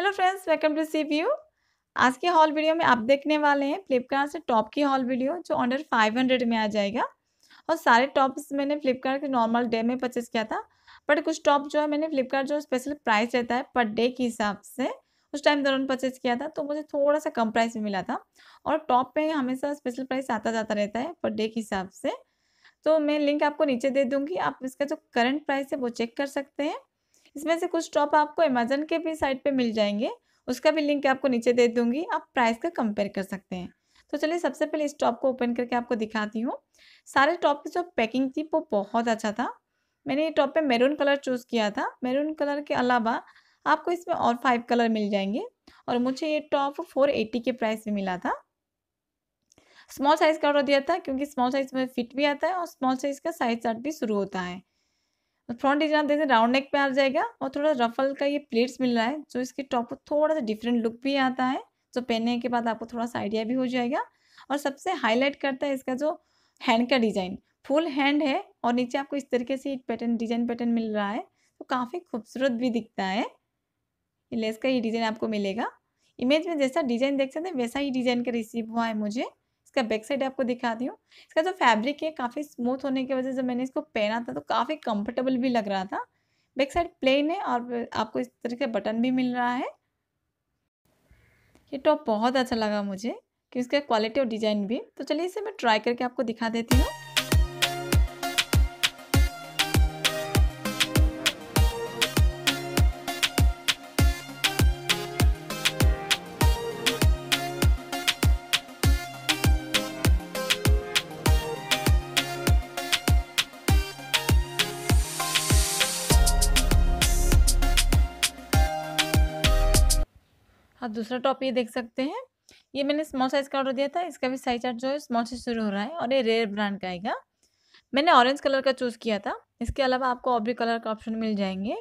Hello friends, welcome to sea view. आज के hall video में आप देखने वाले हैं फ्लिपकार्ट से टॉप की हॉल वीडियो जो अंडर 500 में आ जाएगा। और सारे टॉप्स मैंने फ्लिपकार्ट के नॉर्मल डे में परचेस किया था, बट कुछ टॉप जो है मैंने फ्लिपकार्ट जो स्पेशल प्राइस रहता है पर डे के हिसाब से उस टाइम दौरान परचेस किया था, तो मुझे थोड़ा सा कम प्राइस में मिला था। और टॉप पे हमेशा स्पेशल प्राइस आता जाता रहता है पर डे के हिसाब से। तो मैं लिंक आपको नीचे दे दूँगी, आप इसका जो करंट प्राइस है वो चेक कर सकते हैं। इसमें से कुछ टॉप आपको अमेजन के भी साइट पे मिल जाएंगे, उसका भी लिंक आपको नीचे दे दूंगी, आप प्राइस का कंपेयर कर सकते हैं। तो चलिए सबसे पहले इस टॉप को ओपन करके आपको दिखाती हूँ। सारे टॉप की जो पैकिंग थी वो बहुत अच्छा था। मैंने ये टॉप पे मैरून कलर चूज़ किया था। मैरून कलर के अलावा आपको इसमें और 5 कलर मिल जाएंगे। और मुझे ये टॉप 480 के प्राइस में मिला था। स्मॉल साइज़ का ऑर्डर दिया था क्योंकि स्मॉल साइज़ में फिट भी आता है और स्मॉल साइज़ का साइज चार्ट भी शुरू होता है। फ्रंट डिजाइन आप देखते हैं राउंड नेक पे आ जाएगा और थोड़ा रफल का ये प्लेट्स मिल रहा है, जो इसके टॉप को थोड़ा सा डिफरेंट लुक भी आता है, जो पहनने के बाद आपको थोड़ा सा आइडिया भी हो जाएगा। और सबसे हाईलाइट करता है इसका जो हैंड का डिजाइन, फुल हैंड है और नीचे आपको इस तरीके से पैटर्न डिजाइन मिल रहा है, तो काफ़ी खूबसूरत भी दिखता है। लेस का ये डिजाइन आपको मिलेगा। इमेज में जैसा डिजाइन देख सकते हैं वैसा ही डिजाइन का रिसीव हुआ है मुझे। इसका बैक साइड आपको दिखाती हूँ। इसका जो फैब्रिक है काफ़ी स्मूथ होने की वजह से जब मैंने इसको पहना था तो काफ़ी कंफर्टेबल भी लग रहा था। बैक साइड प्लेन है और आपको इस तरह के बटन भी मिल रहा है। ये टॉप बहुत अच्छा लगा मुझे कि इसका क्वालिटी और डिज़ाइन भी। तो चलिए इसे मैं ट्राई करके आपको दिखा देती हूँ। और दूसरा टॉप ये देख सकते हैं, ये मैंने स्मॉल साइज़ का ऑर्डर दिया था। इसका भी साइज चार्ट जो है स्मॉल से शुरू हो रहा है और ये रेयर ब्रांड का आएगा। मैंने ऑरेंज कलर का चूज़ किया था। इसके अलावा आपको और भी कलर का ऑप्शन मिल जाएंगे।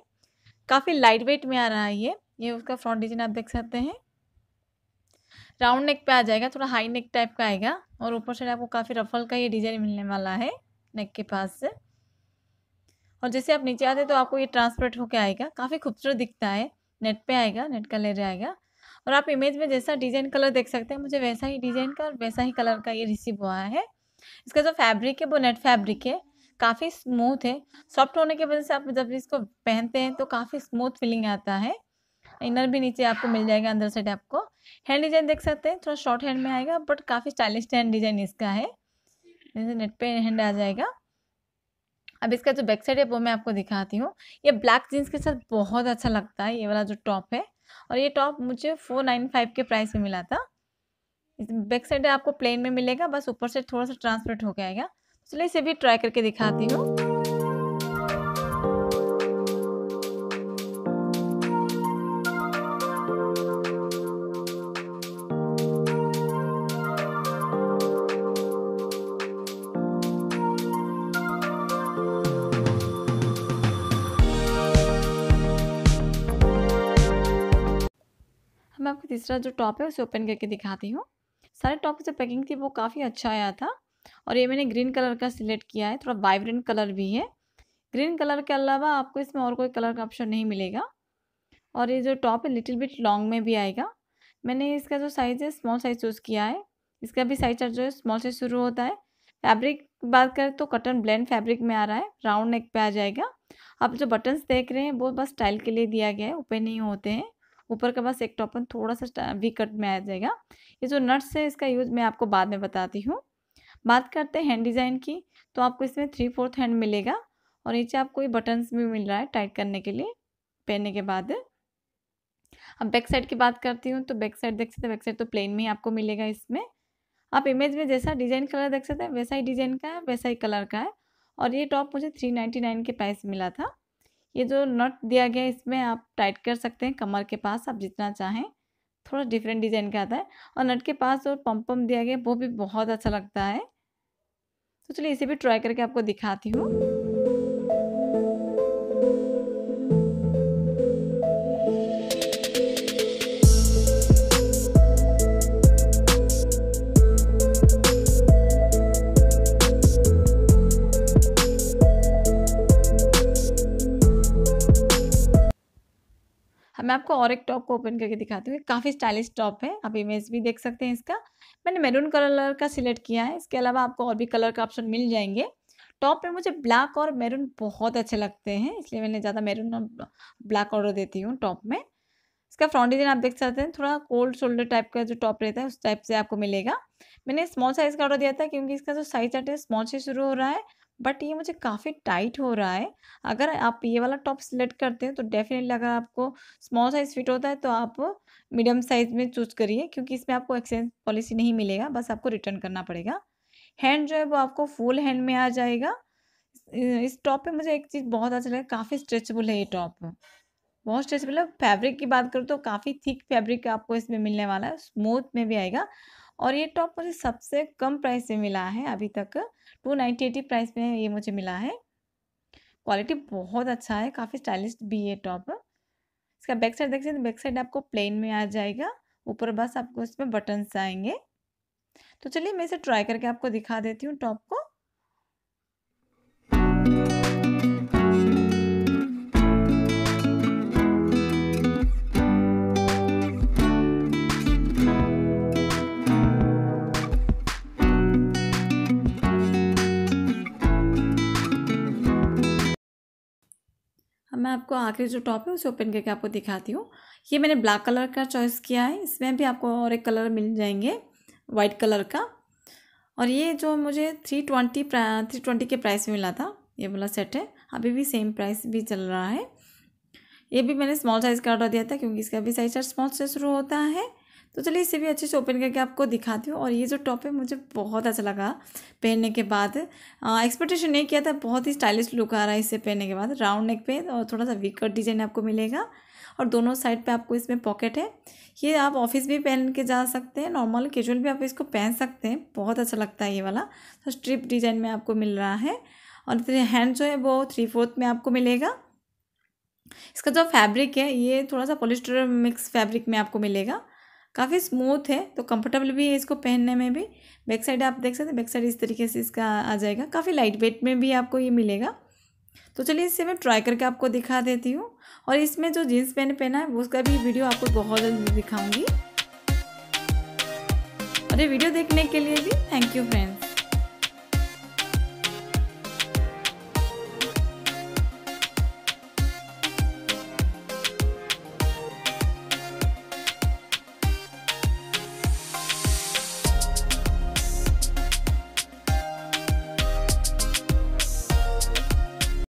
काफ़ी लाइट वेट में आ रहा है ये उसका फ्रंट डिजाइन आप देख सकते हैं। राउंड नेक पे आ जाएगा, थोड़ा हाई नेक टाइप का आएगा और ऊपर साइड आपको काफ़ी रफल का ये डिज़ाइन मिलने वाला है नेक के पास से। और जैसे आप नीचे आते तो आपको ये ट्रांसपेरेंट होकर आएगा, काफ़ी खूबसूरत दिखता है। नेट पर आएगा, नेट का लेयर आएगा। और आप इमेज में जैसा डिज़ाइन कलर देख सकते हैं मुझे वैसा ही डिज़ाइन का और वैसा ही कलर का ये रिसीव हुआ है। इसका जो फैब्रिक है वो नेट फैब्रिक है, काफ़ी स्मूथ है। सॉफ्ट होने की वजह से आप जब इसको पहनते हैं तो काफ़ी स्मूथ फीलिंग आता है। इनर भी नीचे आपको मिल जाएगा, अंदर साइड आपको हैंड डिज़ाइन देख सकते हैं, थोड़ा शॉर्ट हैंड में आएगा बट काफ़ी स्टाइलिश हैंड डिज़ाइन इसका है। जैसे नेट पे हैंड आ जाएगा। अब इसका जो बैक साइड है वो मैं आपको दिखाती हूँ। ये ब्लैक जीन्स के साथ बहुत अच्छा लगता है ये वाला जो टॉप है। और ये टॉप मुझे 495 के प्राइस में मिला था। बैक साइड आपको प्लेन में मिलेगा, बस ऊपर से थोड़ा सा ट्रांसपेरेंट होकर आएगा। चलिए इसे भी ट्राई करके दिखाती हूँ। मैं आपको तीसरा जो टॉप है उसे ओपन करके दिखाती हूँ। सारे टॉप की जो पैकिंग थी वो काफ़ी अच्छा आया था। और ये मैंने ग्रीन कलर का सिलेक्ट किया है, थोड़ा वाइब्रेंट कलर भी है। ग्रीन कलर के अलावा आपको इसमें और कोई कलर का ऑप्शन नहीं मिलेगा। और ये जो टॉप है लिटिल बिट लॉन्ग में भी आएगा। मैंने इसका जो साइज़ है स्मॉल साइज़ चूज़ किया है। इसका भी साइज जो है स्मॉल साइज शुरू होता है। फैब्रिक बात करें तो कॉटन ब्लेंड फैब्रिक में आ रहा है, राउंड नेक पे आ जाएगा। आप जो बटन्स देख रहे हैं वो बस स्टाइल के लिए दिया गया है, ओपन नहीं होते हैं। ऊपर का बस एक टॉपन थोड़ा सा वी कट में आ जाएगा। ये जो नट्स है इसका यूज़ मैं आपको बाद में बताती हूँ। बात करते हैं हैंड डिज़ाइन की, तो आपको इसमें 3/4 हैंड मिलेगा। और नीचे आपको ये बटन्स भी मिल रहा है टाइट करने के लिए पहनने के बाद। अब बैक साइड की बात करती हूँ, तो बैक साइड देख सकते हैं। बैक साइड तो प्लेन में ही आपको मिलेगा। इसमें आप इमेज में जैसा डिज़ाइन कलर देख सकते हैं वैसा ही डिज़ाइन का है, वैसा ही कलर का है। और ये टॉप मुझे 399 के प्राइस मिला था। ये जो नट दिया गया है इसमें आप टाइट कर सकते हैं कमर के पास, आप जितना चाहें। थोड़ा डिफरेंट डिज़ाइन का आता है। और नट के पास और पम्पम दिया गया है वो भी बहुत अच्छा लगता है। तो चलिए इसे भी ट्राई करके आपको दिखाती हूँ। आपको और एक टॉप को ओपन करके दिखाती हूँ। काफ़ी स्टाइलिश टॉप है, आप इमेज भी देख सकते हैं। इसका मैंने मैरून कलर का सिलेक्ट किया है, इसके अलावा आपको और भी कलर का ऑप्शन मिल जाएंगे। टॉप में मुझे ब्लैक और मैरून बहुत अच्छे लगते हैं, इसलिए मैंने ज़्यादा मैरून और ब्लैक ऑर्डर देती हूँ टॉप में। इसका फ्रंट डिज़ाइन आप देख सकते हैं, थोड़ा कोल्ड शोल्डर टाइप का जो टॉप रहता है उस टाइप से आपको मिलेगा। मैंने स्मॉल साइज़ का ऑर्डर दिया था क्योंकि इसका जो साइज चार्ट है स्मॉल से शुरू हो रहा है, बट ये मुझे काफ़ी टाइट हो रहा है। अगर आप ये वाला टॉप सिलेक्ट करते हैं तो डेफिनेटली अगर आपको स्मॉल साइज़ फिट होता है तो आप मीडियम साइज़ में चूज करिए, क्योंकि इसमें आपको एक्सचेंज पॉलिसी नहीं मिलेगा, बस आपको रिटर्न करना पड़ेगा। हैंड जो है वो आपको फुल हैंड में आ जाएगा। इस टॉप पे मुझे एक चीज़ बहुत अच्छा लगा, काफ़ी स्ट्रेचेबल है ये टॉप, बहुत स्ट्रेचेबल है। फैब्रिक की बात करूँ तो काफ़ी थिक फैब्रिक आपको इसमें मिलने वाला है, स्मूथ में भी आएगा। और ये टॉप मुझे सबसे कम प्राइस में मिला है अभी तक, 298 प्राइस में ये मुझे मिला है। क्वालिटी बहुत अच्छा है, काफ़ी स्टाइलिश भी है टॉप। इसका बैक साइड देख सकते हैं, बैक साइड आपको प्लेन में आ जाएगा, ऊपर बस आपको इसमें बटन्स आएंगे। तो चलिए मैं इसे ट्राई करके आपको दिखा देती हूँ टॉप को। मैं आपको आखिरी जो टॉप है उसे ओपन करके आपको दिखाती हूँ। ये मैंने ब्लैक कलर का चॉइस किया है, इसमें भी आपको और एक कलर मिल जाएंगे वाइट कलर का। और ये जो मुझे 320 के प्राइस में मिला था ये वाला सेट है, अभी भी सेम प्राइस भी चल रहा है। ये भी मैंने स्मॉल साइज़ का ऑर्डर दिया था क्योंकि इसका भी साइज स्मॉल से शुरू होता है। तो चलिए इसे भी अच्छे से ओपन करके आपको दिखाती हूँ। और ये जो टॉप है मुझे बहुत अच्छा लगा पहनने के बाद, एक्सपेक्टेशन नहीं किया था, बहुत ही स्टाइलिश लुक आ रहा है इसे पहनने के बाद। राउंड नेक पे और थोड़ा सा वी कट डिजाइन आपको मिलेगा, और दोनों साइड पे आपको इसमें पॉकेट है। ये आप ऑफिस भी पहन के जा सकते हैं, नॉर्मल कैजुअल भी आप इसको पहन सकते हैं, बहुत अच्छा लगता है ये वाला। तो स्ट्रिप डिजाइन में आपको मिल रहा है, और हैंड जो है वो 3/4 में आपको मिलेगा। इसका जो फैब्रिक है ये थोड़ा सा पॉलिस्टर मिक्स फैब्रिक में आपको मिलेगा, काफ़ी स्मूथ है, तो कंफर्टेबल भी है इसको पहनने में भी। बैक साइड आप देख सकते हैं, बैक साइड इस तरीके से इसका आ जाएगा, काफ़ी लाइट वेट में भी आपको ये मिलेगा। तो चलिए इसे मैं ट्राई करके आपको दिखा देती हूँ। और इसमें जो जीन्स पैंट पहना है उसका भी वीडियो आपको बहुत जल्दी दिखाऊंगी। और ये वीडियो देखने के लिए भी थैंक यू फ्रेंड्स।